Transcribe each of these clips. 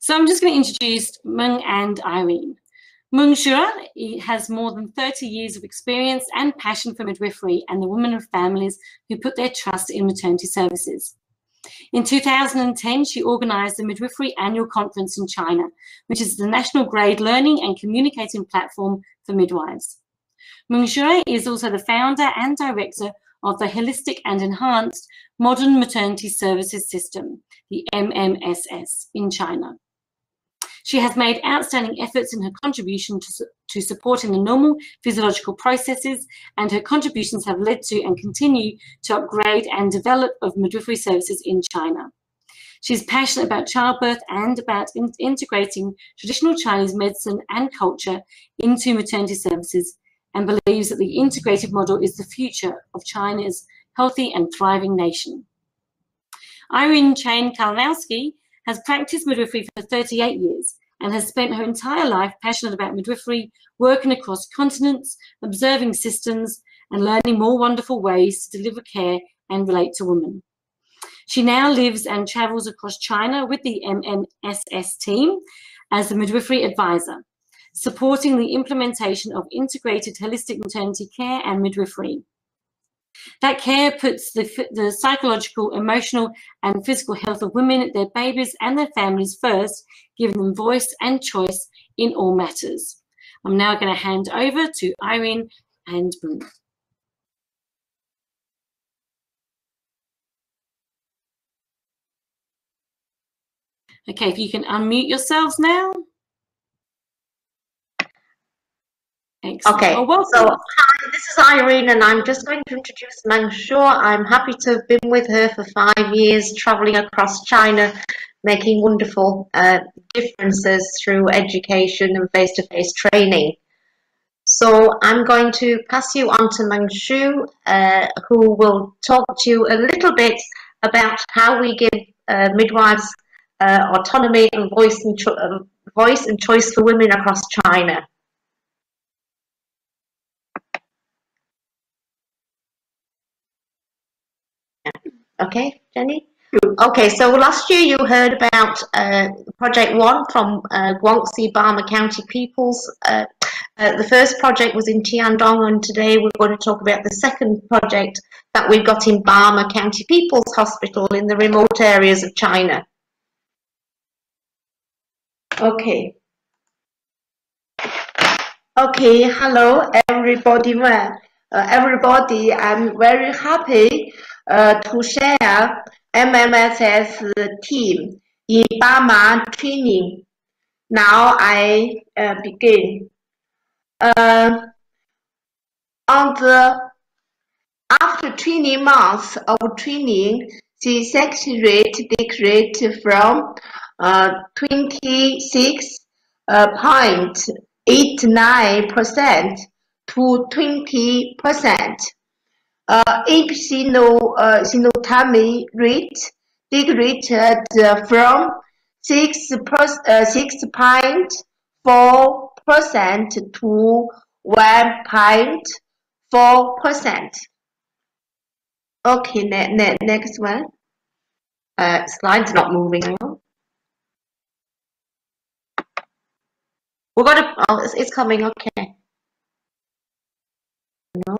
So I'm just going to introduce Meng and Irene. Meng Xue has more than 30 years of experience and passion for midwifery and the women of families who put their trust in maternity services. In 2010, she organised the Midwifery Annual Conference in China, which is the national grade learning and communicating platform for midwives. Meng Xue is also the founder and director of the Holistic and Enhanced Modern Maternity Services System, the MMSS, in China. She has made outstanding efforts in her contribution to supporting the normal physiological processes, and her contributions have led to and continue to upgrade and develop of midwifery services in China. She's passionate about childbirth and about integrating traditional Chinese medicine and culture into maternity services, and believes that the integrated model is the future of China's healthy and thriving nation. Irene Chain Kalinowski has practiced midwifery for 38 years and has spent her entire life passionate about midwifery, working across continents, observing systems, and learning more wonderful ways to deliver care and relate to women. She now lives and travels across China with the MMSS team as the midwifery advisor, supporting the implementation of integrated holistic maternity care and midwifery. That care puts the psychological, emotional, and physical health of women, their babies, and their families first, giving them voice and choice in all matters. I'm now going to hand over to Irene and Meng. Okay, if you can unmute yourselves now. Excellent. Okay, oh, so hi, this is Irene, and I'm just going to introduce Meng Xue. I'm happy to have been with her for 5 years, travelling across China, making wonderful differences through education and face-to-face training. So I'm going to pass you on to Meng Xue, who will talk to you a little bit about how we give midwives autonomy and voice and choice for women across China. Okay, Jenny? Okay, so last year you heard about Project 1 from Guangxi, Bama County peoples. The first project was in Tiandong, and today we're going to talk about the second project that we've got in Bama County People's Hospital in the remote areas of China. Okay. Okay, hello everybody. I'm very happy to share MMSS team in Bama training. Now I begin. After 20 months of training, the secretariat decreased from 26.89% to 20%. Synotomy rate decreased from 6.4% to 1.4%. Okay, next one. Slide's not moving. We're gonna. Oh, it's coming. Okay. No.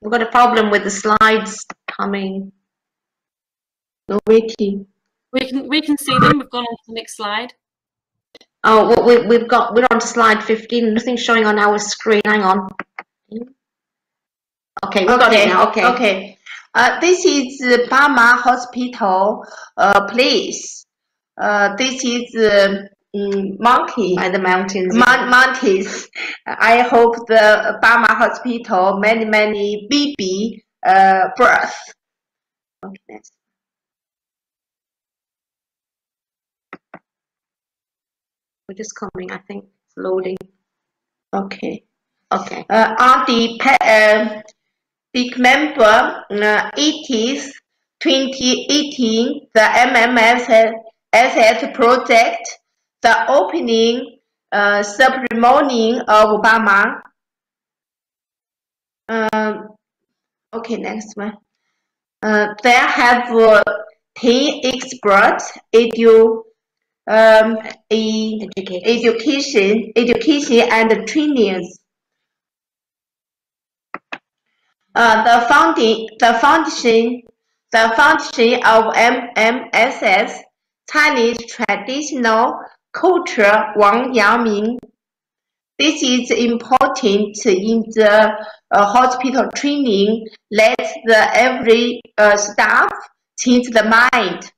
We've got a problem with the slides coming. We're waiting. We can see them. We've gone on to the next slide. Oh, well, we're on to slide 15. Nothing's showing on our screen. Hang on. Okay, we've got it now. Okay. Okay. This is Bama Hospital place. This is monkey by the mountains. Mountains. I hope the Bama Hospital many baby birth. Okay, next. We're just coming. I think it's loading. Okay. Okay. On the December 80th, 2018, the MMSS project. The opening ceremony of Bama. Okay, next one. There have 10 experts education and trainings. The foundation of MMSS, Chinese traditional culture, Wang Yaming. This is important in the hospital training. Let every staff change the mind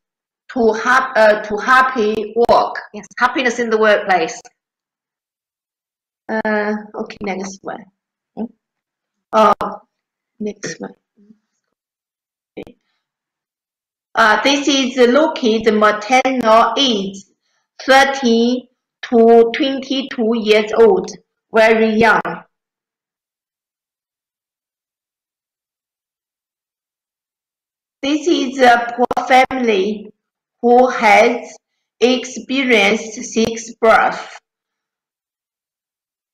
to happy work. Yes, happiness in the workplace. Okay, next one. Next one. This is looking the maternal age, 13 to 22 years old, very young. This is a poor family who has experienced 6 births.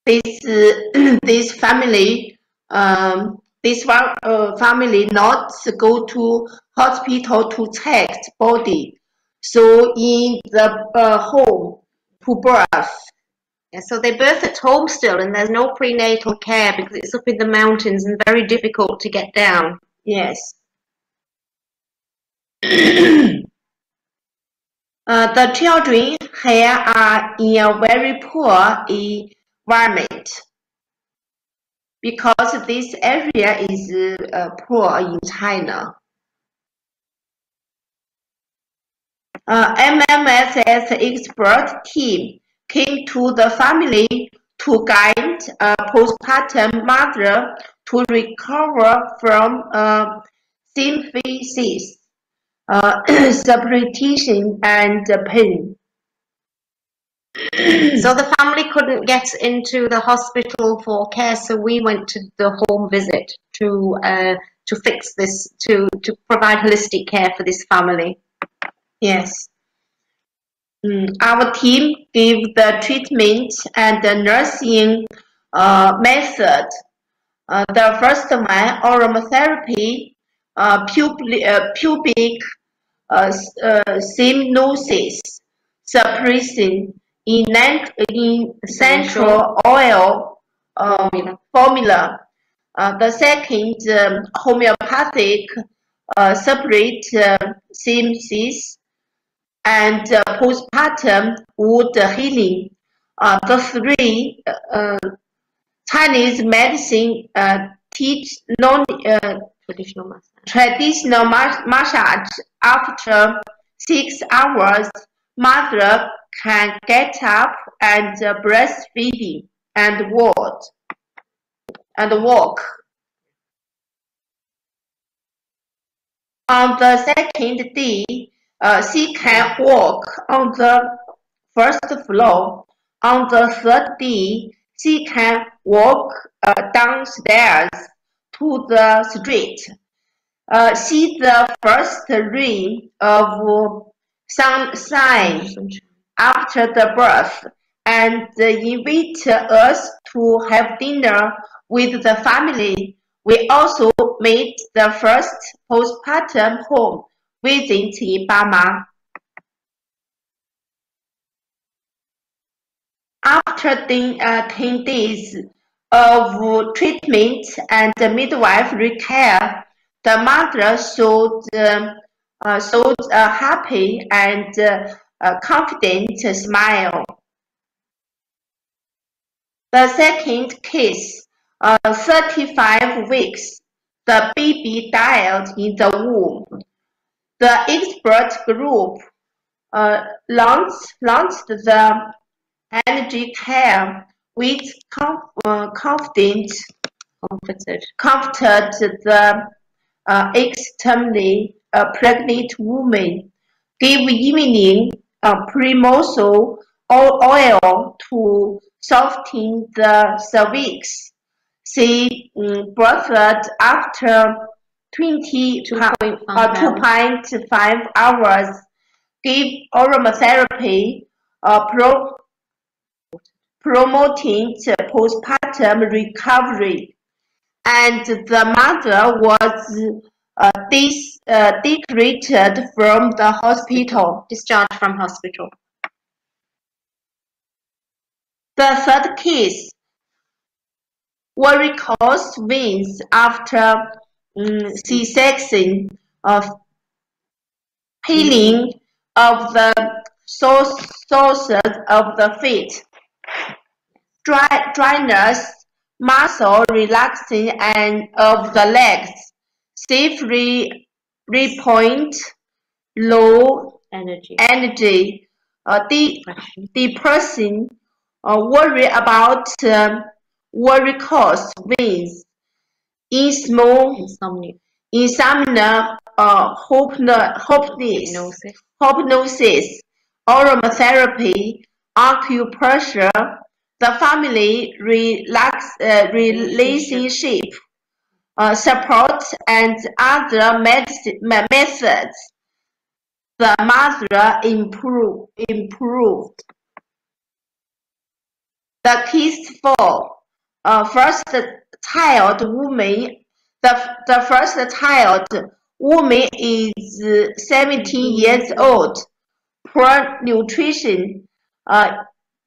This family. This family not go to hospital to check body, so in the home to birth. Yeah, so they birth at home still, and there's no prenatal care because it's up in the mountains and very difficult to get down. Yes. The children here are in a very poor environment, because this area is poor in China. MMSS expert team came to the family to guide a postpartum mother to recover from symphysis, suppuration, and pain. So the family couldn't get into the hospital for care, so we went to the home visit to fix this, to provide holistic care for this family. Yes. Our team gave the treatment and the nursing method. The first one, aromatherapy, pubic symphysis suppression, in essential oil formula. The second, homeopathic separate symphysis and postpartum wound healing. The 3, Chinese medicine teach traditional massage. After 6 hours, mother can get up and breastfeeding and walk. On the second day, she can walk on the first floor. On the third day, she can walk downstairs to the street. See the first ring of sunshine after the birth, and invite us to have dinner with the family. We also made the first postpartum home visit in Bama. After 10 days of treatment and midwifery care, the mother showed a happy and confident smile. The second case, 35 weeks, the baby died in the womb. The expert group launched the energy care with comfort the extremely a pregnant woman, gave evening premosal oil to soften the cervix. She birthed after 2.5 hours, gave aromatherapy, promoting postpartum recovery, and the mother was decorated from the hospital, discharged from hospital. The third case, varicose veins after C-section of healing of the sources of the feet, dryness, muscle relaxing and of the legs, stiff repoint, low energy, depression, worry about varicose veins, insomnia, hypnosis, aromatherapy, acupressure, the family relationship, support and other methods. The mother improved. The case for first child woman. The first child woman is 17 years old. Poor nutrition,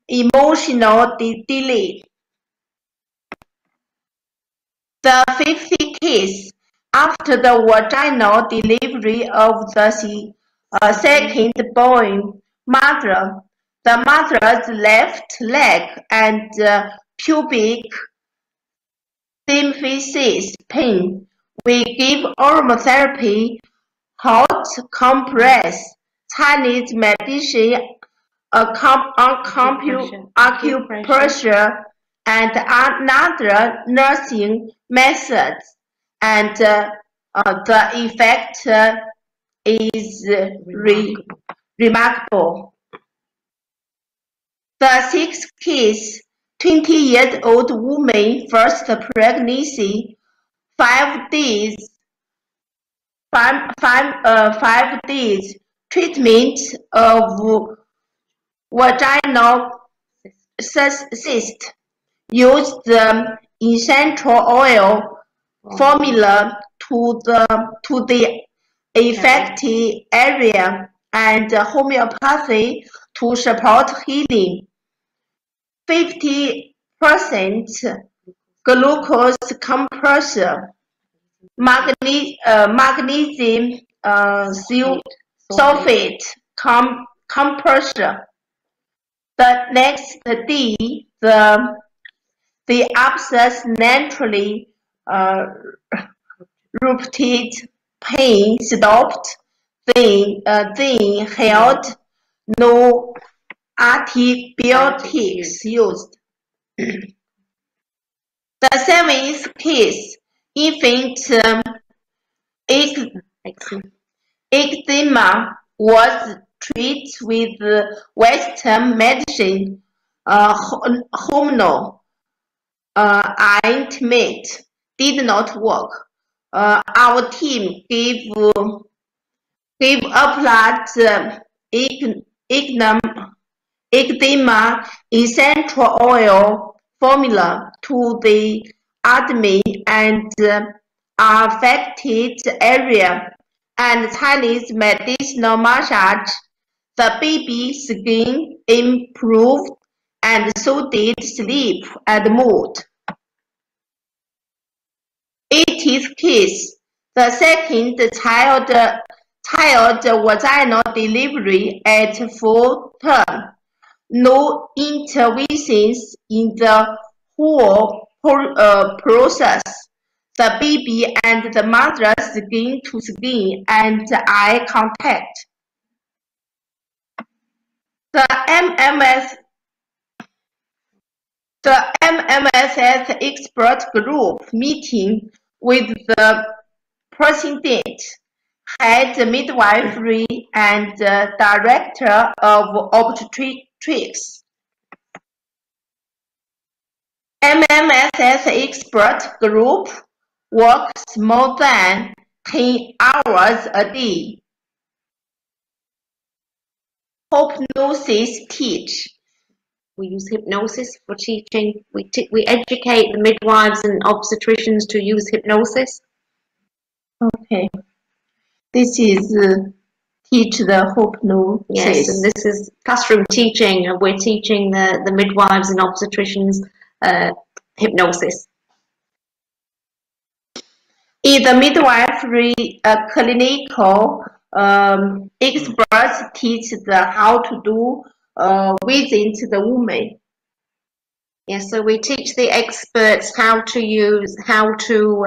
emotional delay. The fifth case, after the vaginal delivery of the second born mother, the mother's left leg and pubic symphysis pain. We give aromatherapy, hot compress, Chinese medicine, acupressure, and another nursing methods, and the effect is remarkable. The sixth case, 20 years old woman, first pregnancy, 5 days treatment of vaginal cyst. Use the essential oil formula to the affected area and homeopathy to support healing. 50% glucose compressor, magnesium sulfate compressor. The next day, the abscess naturally ruptured, pain stopped, then healed, no antibiotics used. The seventh case, infant eczema was treated with Western medicine, hormonal ointment did not work. Our team gave applied eczema essential oil formula to the abdomen and affected area and Chinese medicinal massage. The baby's skin improved and so did sleep and mood. 80th case, the second child vaginal delivery at full term. No interventions in the whole process. The baby and the mother skin to skin and eye contact. The MMSS expert group meeting with the president, head midwifery, and director of obstetrics. MMSS expert group works more than 10 hours a day. Hypnosis teach. We use hypnosis for teaching. We educate the midwives and obstetricians to use hypnosis. Okay. This is heed to their hope, no. Yes. So this is classroom teaching. We're teaching the midwives and obstetricians hypnosis. In the midwifery clinical, experts teach the how to do within to the woman. Yes, so we teach the experts how to use, how to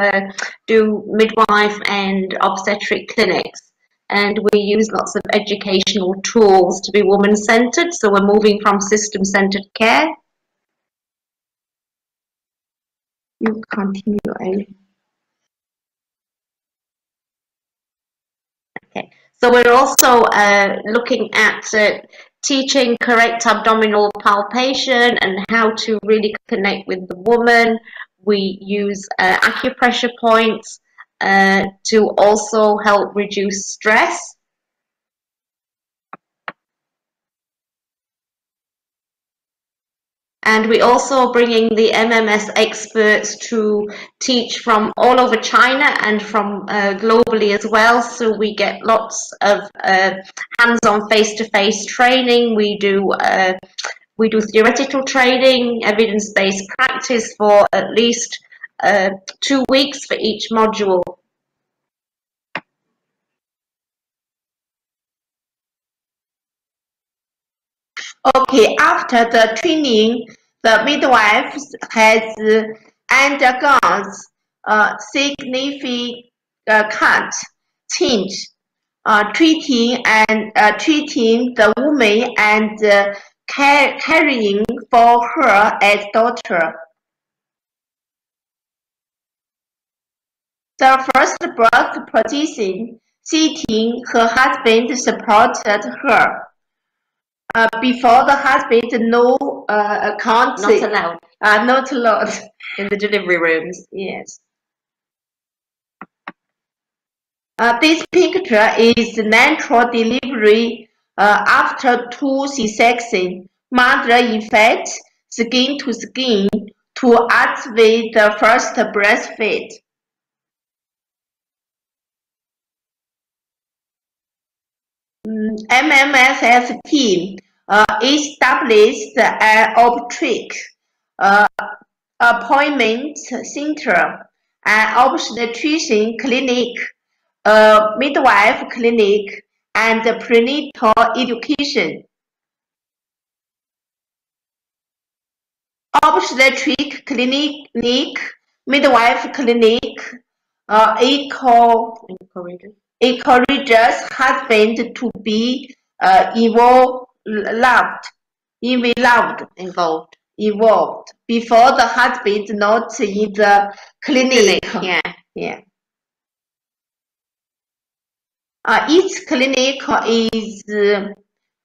do midwife and obstetric clinics. And we use lots of educational tools to be woman-centered. So we're moving from system-centered care. You continue, Irene. Okay, so we're also looking at teaching correct abdominal palpation and how to really connect with the woman. We use acupressure points to also help reduce stress. And we also bringing the MMS experts to teach from all over China and from globally as well. So we get lots of hands-on face-to-face training. We do theoretical training, evidence-based practice for at least 2 weeks for each module. Okay, after the training, the midwife has undergone significant change, treating the woman and caring for her as daughter. The first birth position, sitting, her husband supported her. Before the husband, no account. Not allowed. Not allowed. In the delivery rooms. Yes. This picture is natural delivery after two C-section. Mother, in fact, skin to skin to activate the first breastfeed. MMSS team established an obstetric appointment center, an obstetrician clinic, a midwife clinic, and prenatal education. Obstetric clinic, midwife clinic, encourages husband to be involved before the husband not in the clinic. Yeah, yeah. Each clinic is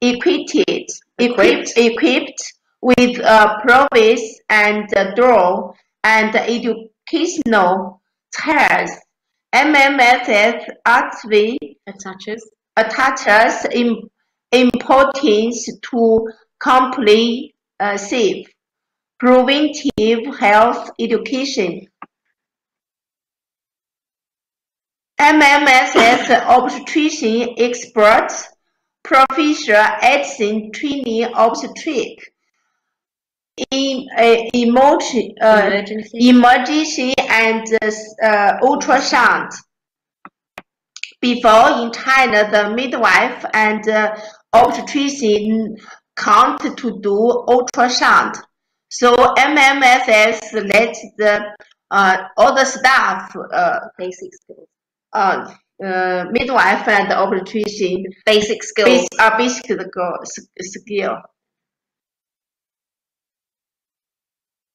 equipped with provides and door and educational chairs. MMSS actually attaches importance to comprehensive preventive health education. MMSS obstetrician expert, Professor Edson, training obstetric in emergency and ultrasound. Before in China, the midwife and obstetrician can't to do ultrasound. So MMSS let the all the staff basic skills. Midwife and obstetrician basic skills are basic skill.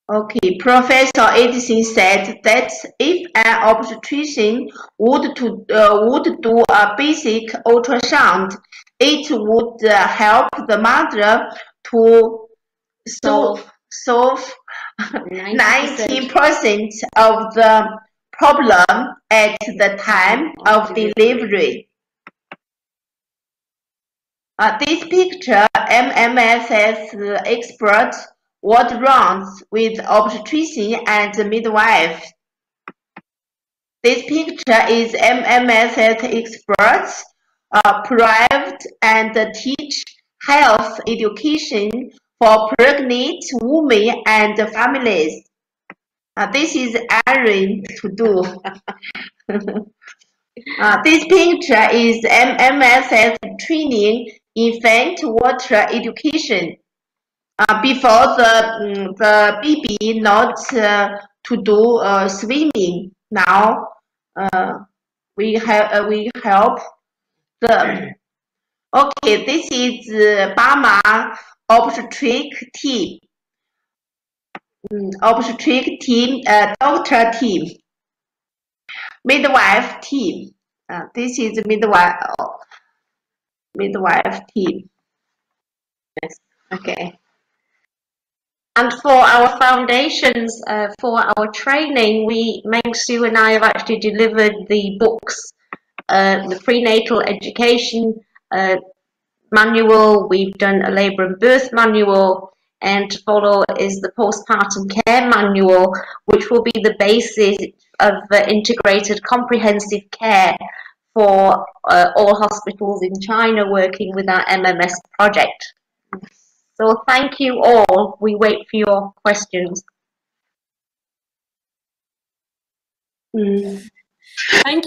Okay, Professor Edison said that if an obstetrician would do a basic ultrasound, it would help the mother to solve 90% of the problem at the time of delivery. This picture, MMSS expert. What runs with obstetrician and midwife? This picture is MMSS experts private and teach health education for pregnant women and families. This is Irene to do. This picture is MMSS training, infant water education. Before the baby not to do swimming. Now we help them. Okay, this is Bama obstetric team. Obstetric team, doctor team, midwife team. This is midwife team. Yes. Okay. And for our foundations, for our training, Meng Xue and I have actually delivered the books, the prenatal education manual. We've done a labour and birth manual, and to follow is the postpartum care manual, which will be the basis of integrated comprehensive care for all hospitals in China working with our MMS project. So thank you all. We wait for your questions. Thank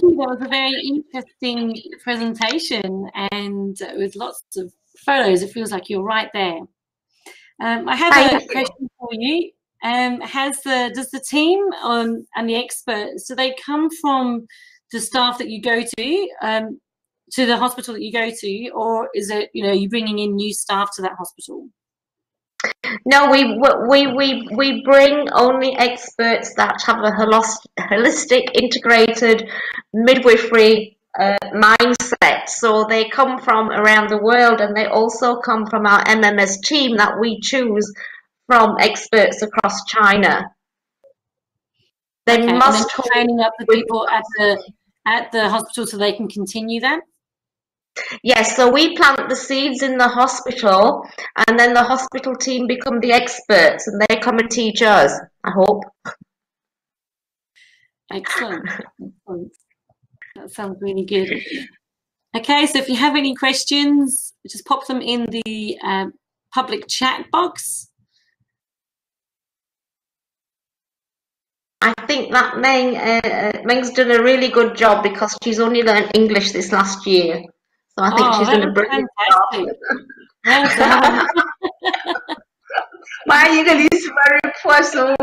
you. That was a very interesting presentation, and with lots of photos. It feels like you're right there. I have a question for you. Does the team and the experts, do they come from the staff that you go to the hospital that you go to, or is it, you know, you bringing in new staff to that hospital? No, we bring only experts that have a holistic, integrated midwifery mindset. So they come from around the world, and they also come from our MMS team that we choose from experts across China. They must hold training up the people at the hospital so they can continue that. Yes, so we plant the seeds in the hospital, and then the hospital team become the experts, and they come and teach us, I hope. Excellent. Excellent. That sounds really good. Okay, so if you have any questions, just pop them in the public chat box. I think that Meng's done a really good job, because she's only learned English this last year. So I think she's done a brilliant job. My English is very poor, so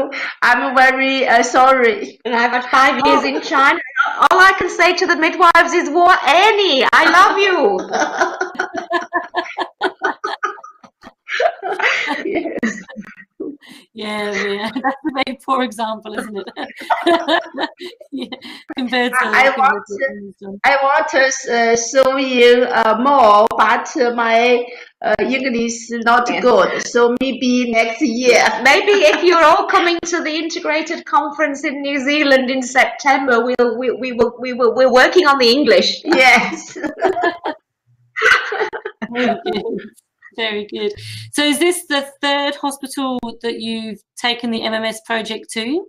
I'm very sorry. And I've had 5 years in China. All I can say to the midwives is, "War Annie, I love you." Yes. Yeah, that's a very poor example, isn't it? Yeah, compared to, I want to show you more, but my English is not good. So maybe next year. Maybe if you're all coming to the integrated conference in New Zealand in September, we're working on the English. Yes. Very good. So is this the third hospital that you've taken the MMS project to?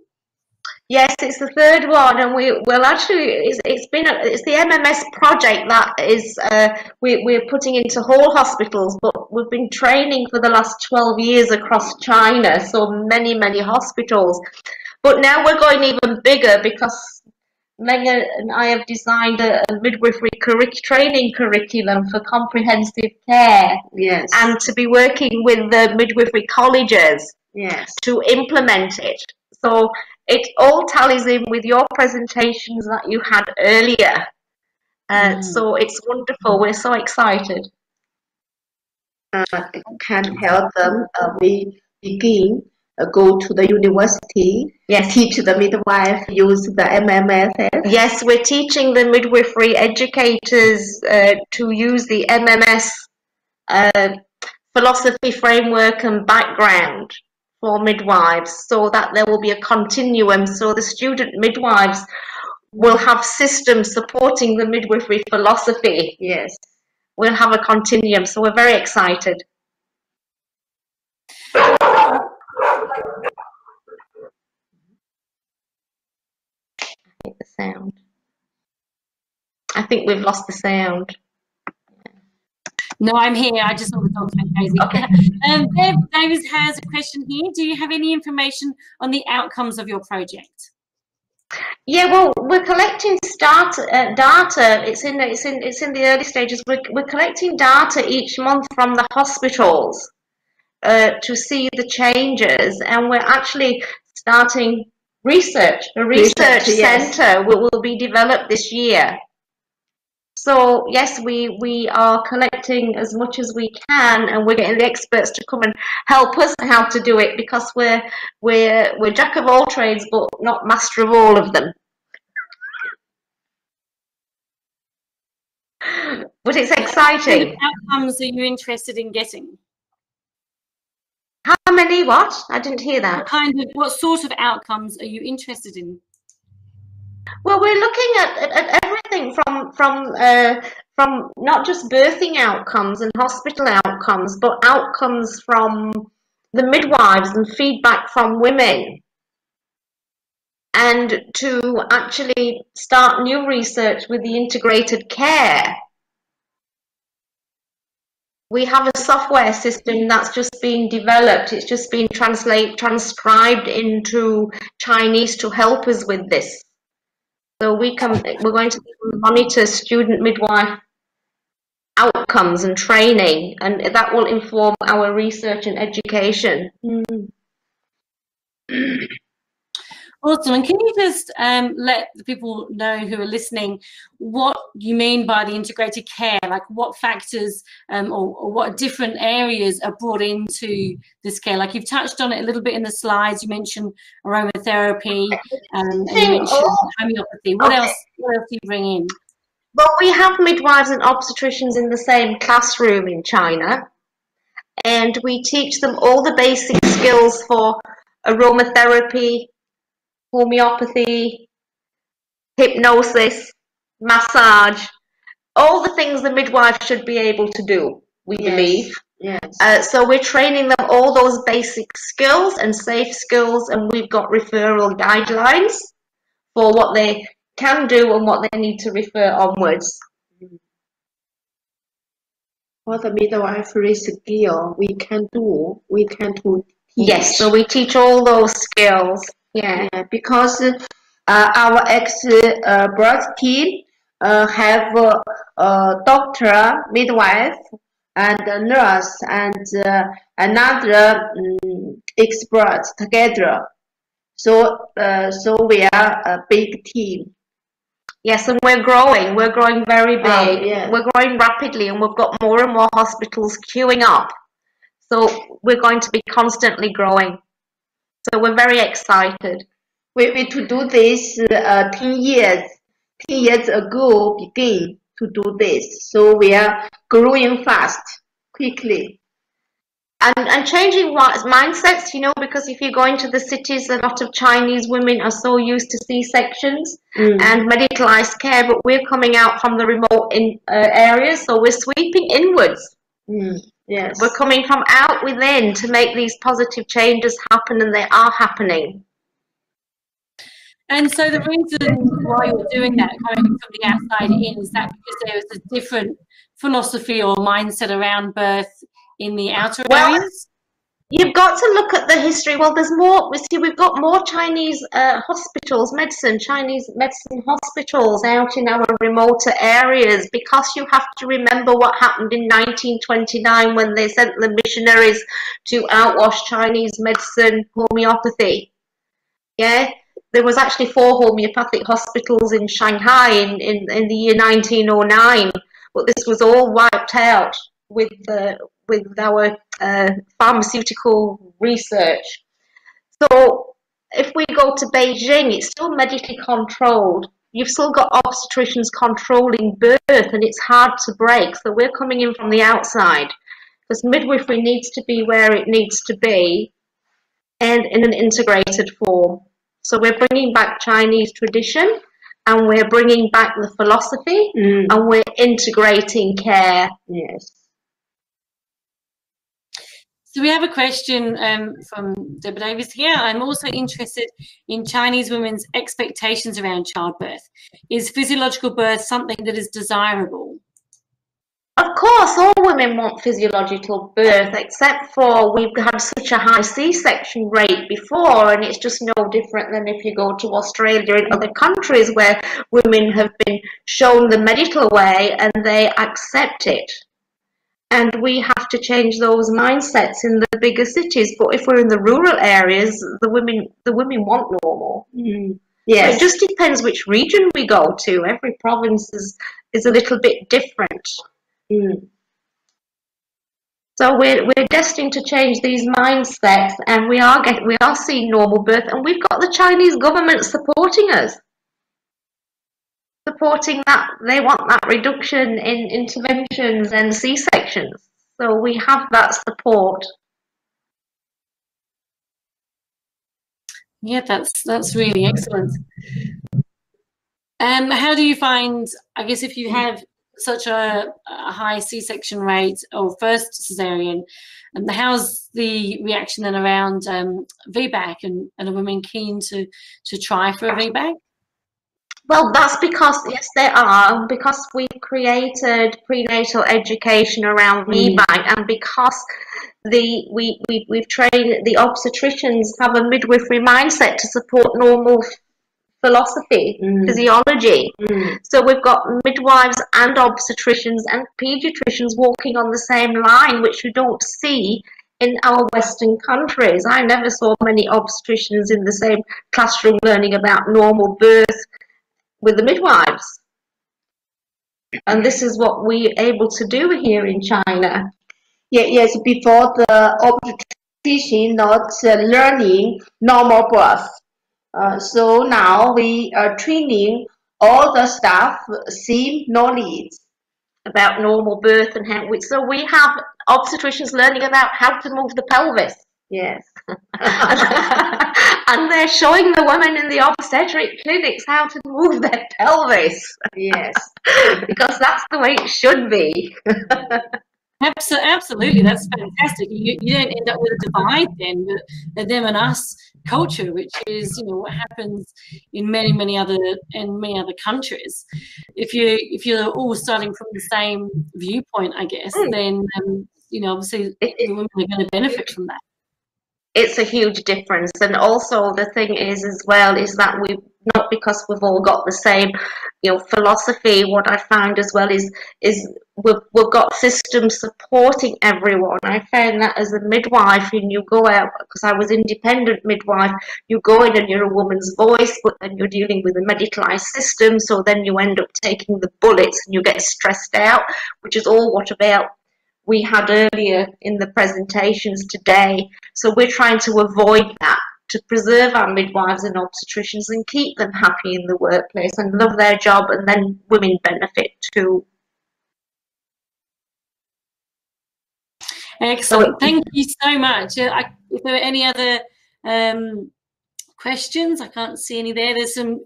Yes, it's the third one, and it's the MMS project that is we're putting into whole hospitals, but we've been training for the last 12 years across China, so many hospitals. But now we're going even bigger, because Meng and I have designed a midwifery training curriculum for comprehensive care. Yes. And to be working with the midwifery colleges. Yes. To implement it. So it all tallies in with your presentations that you had earlier. So it's wonderful. We're so excited. I can help them. We begin. Go to the university, yes. Teach the midwife, use the MMSS. Yes, we're teaching the midwifery educators to use the MMS philosophy framework and background for midwives, so that there will be a continuum, so the student midwives will have systems supporting the midwifery philosophy. Yes, we'll have a continuum, so we're very excited. I think we've lost the sound. No, I'm here. I just saw the dogs went crazy. Okay. Deb Davis has a question here. Do you have any information on the outcomes of your project? Yeah, well, we're collecting data. It's in the early stages. We're collecting data each month from the hospitals to see the changes, and we're actually starting research. A research centre will be developed this year. So yes, we are collecting as much as we can, and we're getting the experts to come and help us how to do it, because we're jack of all trades but not master of all of them. But it's exciting. What outcomes are you interested in getting? How many what? I didn't hear that. What sort of outcomes are you interested in? Well, we're looking at everything from not just birthing outcomes and hospital outcomes, but outcomes from the midwives and feedback from women, and to actually start new research with the integrated care. We have a software system that's just being developed. It's just been transcribed into Chinese to help us with this. So we're going to monitor student midwife outcomes and training, and that will inform our research and education. Awesome. And can you just let the people know who are listening what you mean by the integrated care? Like what factors or what different areas are brought into this care? Like you've touched on it a little bit in the slides. You mentioned aromatherapy and you mentioned homeopathy. What else do you bring in? Well, we have midwives and obstetricians in the same classroom in China, and we teach them all the basic skills for aromatherapy, homeopathy, hypnosis, massage, all the things the midwife should be able to do, we believe. Yes. So we're training them all those basic skills and safe skills, and we've got referral guidelines for what they can do and what they need to refer onwards. What the midwifery skill we can do, we can do. Teach. Yes, so we teach all those skills. Yeah, because our ex-birth team have a doctor, midwife, and a nurse, and another expert together. So, we are a big team. Yes, and we're growing. We're growing very big. Yeah. We're growing rapidly, and we've got more and more hospitals queuing up. So we're going to be constantly growing. So we're very excited. We to do this 10 years ago begin to do this. So we are growing fast, quickly. And changing mindsets, you know, because if you go into the cities, a lot of Chinese women are so used to C-sections and medicalized care, but we're coming out from the remote areas, so we're sweeping inwards. Yes. We're coming from out within to make these positive changes happen, and they are happening. And so the reason why you're doing that, coming from the outside in, is that because there is a different philosophy or mindset around birth in the outer areas? You've got to look at the history. Well, there's more. We see we've got more Chinese hospitals, Chinese medicine hospitals out in our remoter areas, because you have to remember what happened in 1929 when they sent the missionaries to outwash Chinese medicine, homeopathy. Yeah, there was actually 4 homeopathic hospitals in Shanghai in the year 1909, but this was all wiped out with the our pharmaceutical research. So if we go to Beijing, it's still medically controlled. You've still got obstetricians controlling birth, and it's hard to break. So we're coming in from the outside, because midwifery needs to be where it needs to be and in an integrated form. So we're bringing back Chinese tradition, and we're bringing back the philosophy, and we're integrating care. Yes. So we have a question from Deborah Davis here. I'm also interested in Chinese women's expectations around childbirth. Is physiological birth something that is desirable? Of course, all women want physiological birth, except for we've had such a high C-section rate before, and it's just no different than if you go to Australia and other countries where women have been shown the medical way and they accept it. And we have to change those mindsets in the bigger cities. But if we're in the rural areas, the women want normal. Mm. Yes. So it just depends which region we go to. Every province is a little bit different. Mm. So we're destined to change these mindsets, and we are seeing normal birth, and we've got the Chinese government supporting us, supporting that. They want that reduction in interventions and C-sections. So we have that support. Yeah, that's really excellent. How do you find, I guess, if you have such a high C-section rate or first cesarean, and how's the reaction then around VBAC, and are women keen to try for a VBAC? Well, that's because, yes, they are, because we created prenatal education around VBAC, and because we've trained the obstetricians have a midwifery mindset to support normal philosophy, physiology. So we've got midwives and obstetricians and pediatricians walking on the same line, which we don't see in our Western countries. I never saw many obstetricians in the same classroom learning about normal birth with the midwives. And this is what we're able to do here in China. Yeah, yes, before the obstetrician not learning normal birth. So now we are training all the staff same knowledge about normal birth and how. So we have obstetricians learning about how to move the pelvis. Yes, and they're showing the women in the obstetric clinics how to move their pelvis. Yes, because that's the way it should be. Absolutely, that's fantastic. You don't end up with a divide then, but them and us culture, which is, you know, what happens in many other countries. If you're all starting from the same viewpoint, I guess, then you know, obviously the women are going to benefit from that. It's a huge difference. And also the thing is as well is that we, not because we've all got the same, you know, philosophy. What I found as well is we've got systems supporting everyone. I found that as a midwife, and you go out, because I was independent midwife, you go in and you're a woman's voice, but then you're dealing with a medicalized system, so then you end up taking the bullets and you get stressed out, which is all what about we had earlier in the presentations today. So we're trying to avoid that, to preserve our midwives and obstetricians and keep them happy in the workplace and love their job, and then women benefit too. Excellent. Thank you so much. If there are any other questions, I can't see any there. There's some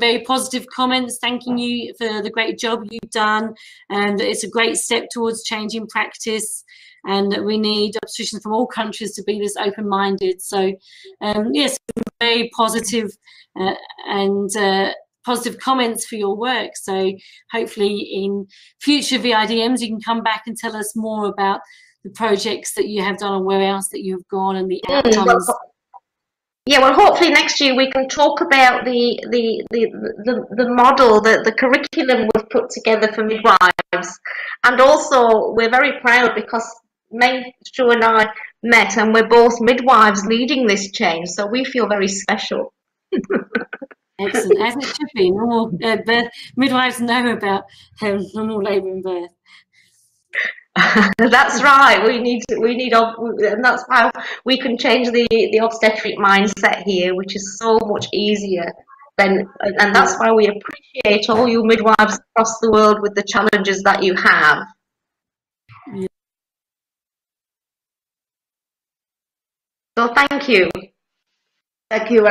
very positive comments thanking you for the great job you've done, and it's a great step towards changing practice, and that we need obstetricians from all countries to be this open-minded. So yes, very positive positive comments for your work. So hopefully in future VIDMs you can come back and tell us more about the projects that you have done and where else that you've gone and the outcomes. Yeah, well, hopefully next year we can talk about the model, the curriculum we've put together for midwives. And also we're very proud because Meng Xue and I met, and we're both midwives leading this change, so we feel very special. Excellent, as it should be. Normal midwives know about normal labour and birth. That's right. We need, and that's how we can change the obstetric mindset here, which is so much easier than, and that's why we appreciate all you midwives across the world with the challenges that you have. So thank you. Thank you.